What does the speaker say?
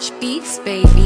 ZajBeatz, baby.